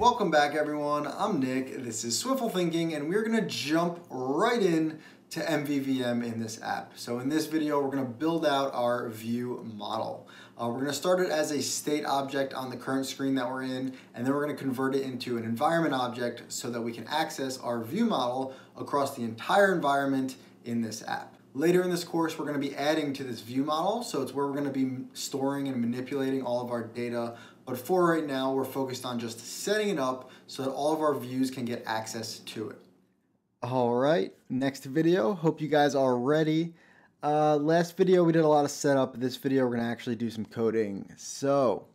Welcome back everyone, I'm Nick, this is Swiftful Thinking, and we're going to jump right in to MVVM in this app. So in this video, we're going to build out our view model. We're going to start it as a state object on the current screen that we're in, and then we're going to convert it into an environment object so that we can access our view model across the entire environment in this app. Later in this course, we're going to be adding to this view model, so it's where we're going to be storing and manipulating all of our data. But for right now, we're focused on just setting it up so that all of our views can get access to it. All right, next video. Hope you guys are ready. Last video, we did a lot of setup. This video, we're going to actually do some coding. So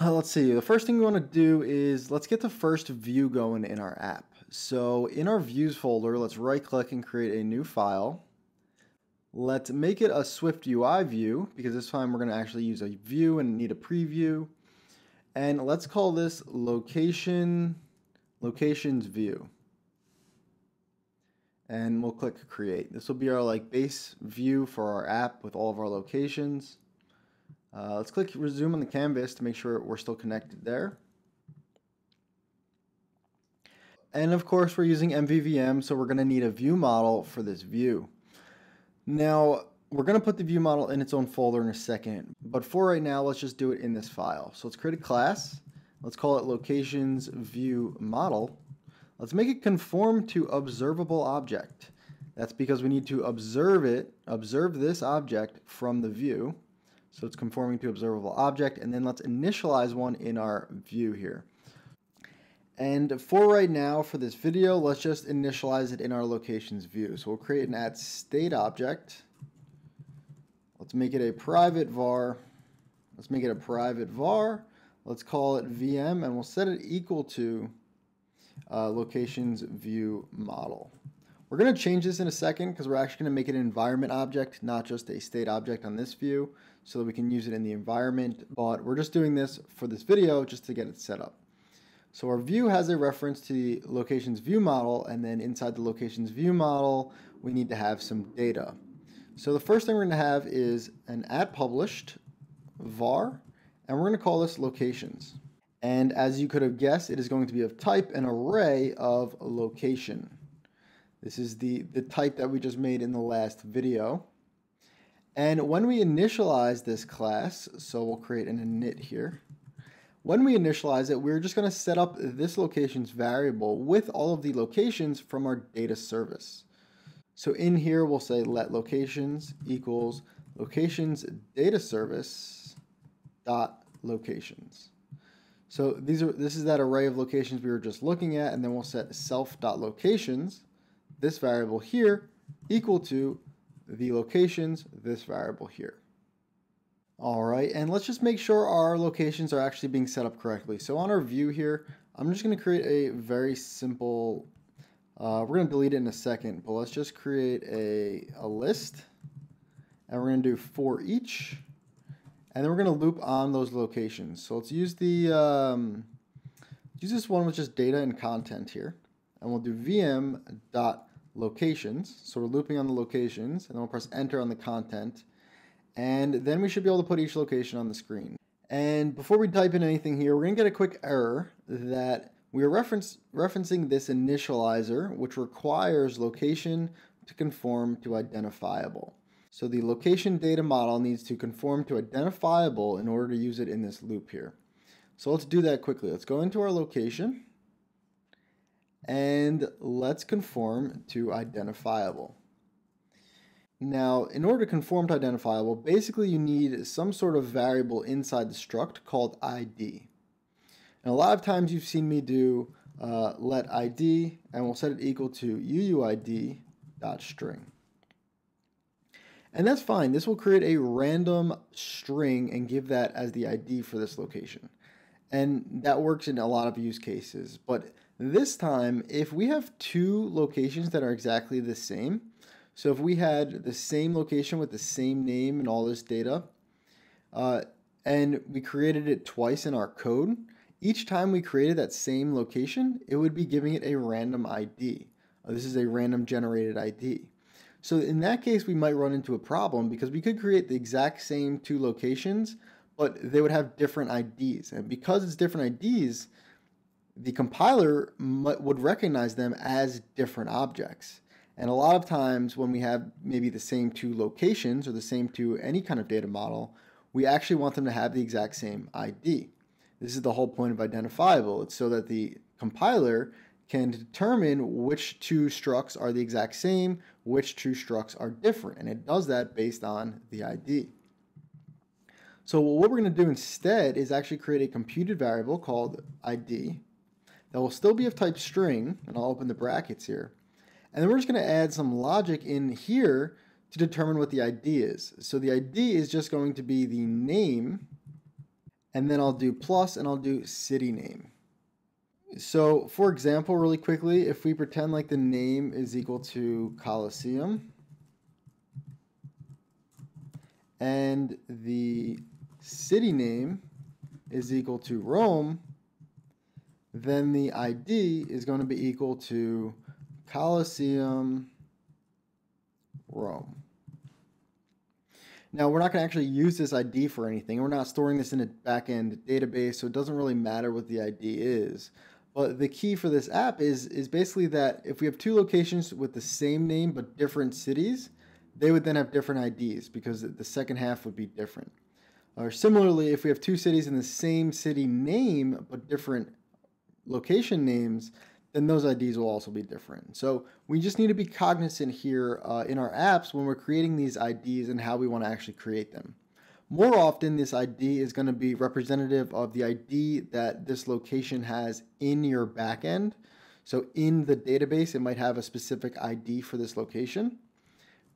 let's see. The first thing we want to do is let's get the first view going in our app. So in our views folder, let's right click and create a new file. Let's make it a SwiftUI view, because this time we're going to actually use a view and need a preview. And let's call this locations view. And we'll click create. This will be our base view for our app with all of our locations. Let's click resume on the canvas to make sure we're still connected there. And of course, we're using MVVM, so we're going to need a view model for this view. Now, we're going to put the view model in its own folder in a second, but for right now, let's just do it in this file. So let's create a class. Let's call it LocationsViewModel. Let's make it conform to ObservableObject. That's because we need to observe this object from the view. So it's conforming to ObservableObject, and then let's initialize one in our view here. And for right now, for this video, let's just initialize it in our locations view. So we'll create an @StateObject. Let's make it a private var. Let's call it VM, and we'll set it equal to locations view model. We're going to change this in a second because we're actually going to make it an environment object, not just a state object on this view, so that we can use it in the environment. But we're just doing this for this video just to get it set up. So our view has a reference to the locations view model, and then inside the locations view model, we need to have some data. So the first thing we're going to have is an @published var, and we're going to call this locations. And as you could have guessed, it is going to be of type an array of location. This is the type that we just made in the last video. And when we initialize this class, so we'll create an init here. When we initialize it, we're just going to set up this locations variable with all of the locations from our data service. So in here, we'll say let locations equals locations data service dot locations. So this is that array of locations we were just looking at, and then we'll set self.locations, this variable here, equal to the locations, this variable here. All right, and let's just make sure our locations are actually being set up correctly. So on our view here, I'm just going to create a very simple, we're going to delete it in a second, but let's just create a list, and we're going to do for each, and then we're going to loop on those locations. So let's use the, use this one with just data and content here, and we'll do vm.locations. So we're looping on the locations, and then we'll press enter on the content. And then we should be able to put each location on the screen. And before we type in anything here, we're going to get a quick error that we are referencing this initializer, which requires location to conform to identifiable. So the location data model needs to conform to identifiable in order to use it in this loop here. So let's do that quickly. Let's go into our location and let's conform to identifiable. Now, in order to conform to identifiable, basically you need some sort of variable inside the struct called ID. And a lot of times you've seen me do let ID, and we'll set it equal to UUID.string. And that's fine. This will create a random string and give that as the ID for this location. And that works in a lot of use cases. But this time, if we have two locations that are exactly the same, so if we had the same location with the same name and all this data, and we created it twice in our code, each time we created that same location, it would be giving it a random ID. This is a random generated ID. So in that case, we might run into a problem because we could create the exact same two locations, but they would have different IDs. And because it's different IDs, the compiler would recognize them as different objects. And a lot of times when we have maybe the same two locations or the same two any kind of data model, we actually want them to have the exact same ID. This is the whole point of identifiable. It's so that the compiler can determine which two structs are the exact same, which two structs are different. And it does that based on the ID. So what we're going to do instead is actually create a computed variable called ID that will still be of type string, and I'll open the brackets here. And then we're just going to add some logic in here to determine what the ID is. So the ID is just going to be the name, and then I'll do plus and I'll do city name. So for example, really quickly, if we pretend like the name is equal to Coliseum and the city name is equal to Rome, then the ID is going to be equal to Coliseum Rome. Now we're not going to actually use this ID for anything. We're not storing this in a backend database, so it doesn't really matter what the ID is. But the key for this app is basically that if we have two locations with the same name but different cities, they would then have different IDs because the second half would be different. Or similarly, if we have two cities in the same city name but different location names, then those IDs will also be different. So we just need to be cognizant here in our apps when we're creating these IDs and how we want to actually create them. More often, this ID is going to be representative of the ID that this location has in your backend. So in the database, it might have a specific ID for this location,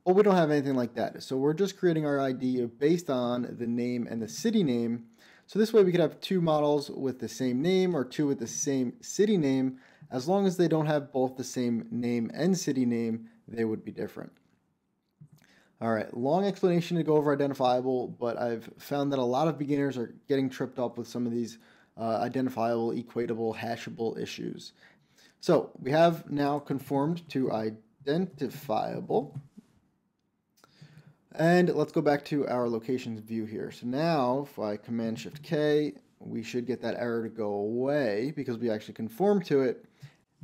but we don't have anything like that. So we're just creating our ID based on the name and the city name. So this way we could have two models with the same name or two with the same city name. As long as they don't have both the same name and city name, they would be different. All right, long explanation to go over identifiable, but I've found that a lot of beginners are getting tripped up with some of these identifiable, equatable, hashable issues. So we have now conformed to identifiable. And let's go back to our locations view here. So now if I Command Shift K, we should get that error to go away because we actually conform to it.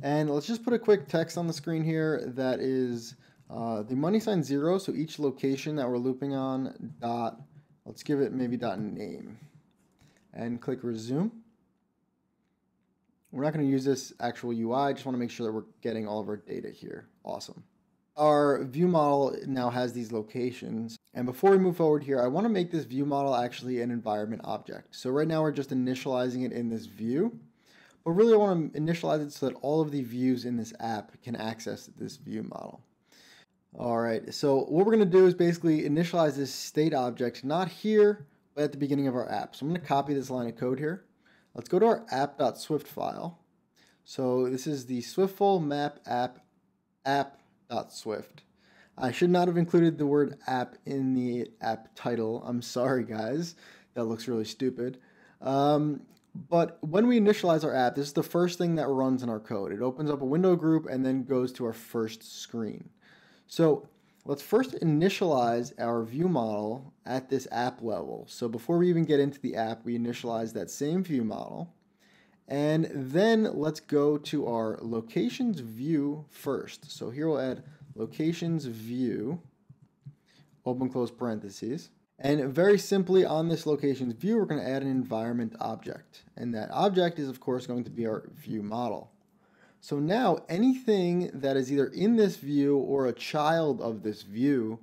And let's just put a quick text on the screen here that is the money sign 0, so each location that we're looping on, dot, let's give it maybe dot name, and click resume. We're not going to use this actual UI, just want to make sure that we're getting all of our data here. Awesome. Our view model now has these locations. And before we move forward here, I want to make this view model actually an environment object. So right now we're just initializing it in this view, but really I want to initialize it so that all of the views in this app can access this view model. All right, so what we're going to do is basically initialize this state object, not here, but at the beginning of our app. So I'm going to copy this line of code here. Let's go to our app.swift file. So this is the Swiftful map app.swift. I should not have included the word app in the app title. I'm sorry, guys. That looks really stupid. But when we initialize our app, this is the first thing that runs in our code. It opens up a window group and then goes to our first screen. So let's first initialize our view model at this app level. So before we even get into the app, we initialize that same view model. And then let's go to our locations view first. So here we'll add locations view, open close parentheses. And very simply on this locations view, we're going to add an environment object. And that object is of course going to be our view model. So now anything that is either in this view or a child of this view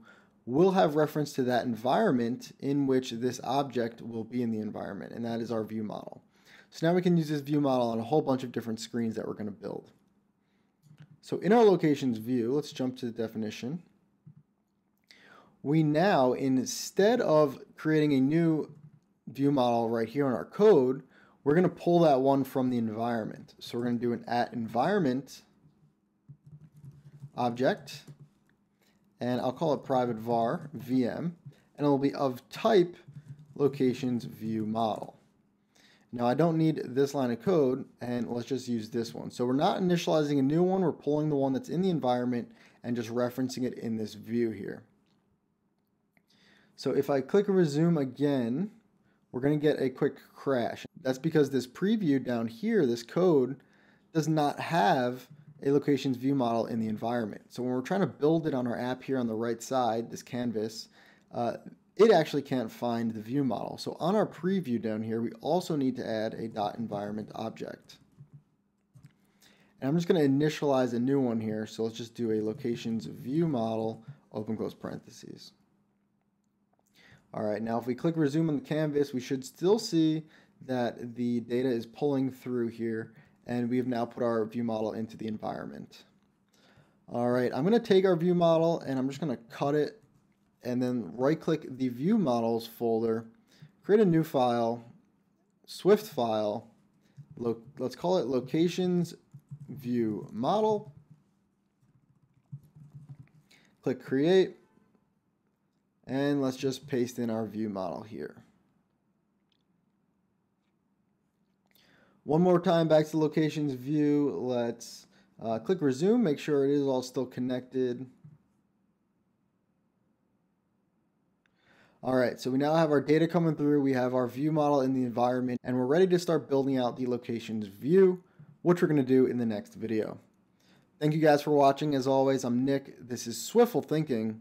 will have reference to that environment in which this object will be in the environment. And that is our view model. So now we can use this view model on a whole bunch of different screens that we're going to build. So in our locations view, let's jump to the definition. We now, instead of creating a new view model right here in our code, we're going to pull that one from the environment. So we're going to do an at environment object, and I'll call it private var VM, and it'll be of type locations view model. Now I don't need this line of code, and let's just use this one. So we're not initializing a new one, we're pulling the one that's in the environment and just referencing it in this view here. So if I click resume again, we're going to get a quick crash. That's because this preview down here, this code, does not have a locations view model in the environment. So when we're trying to build it on our app here on the right side, this canvas, it actually can't find the view model. So on our preview down here, we also need to add a .environment object. And I'm just going to initialize a new one here. So let's just do a locations view model, open close parentheses. All right, now if we click resume on the canvas, we should still see that the data is pulling through here, and we have now put our view model into the environment. All right, I'm going to take our view model and I'm just going to cut it and then right click the view models folder, create a new file, Swift file, let's call it locations view model, click create, and let's just paste in our view model here. One more time, back to locations view, let's click resume, make sure it is all still connected. All right, so we now have our data coming through, we have our view model in the environment, and we're ready to start building out the locations view, which we're gonna do in the next video. Thank you guys for watching. As always, I'm Nick, this is Swiftful Thinking,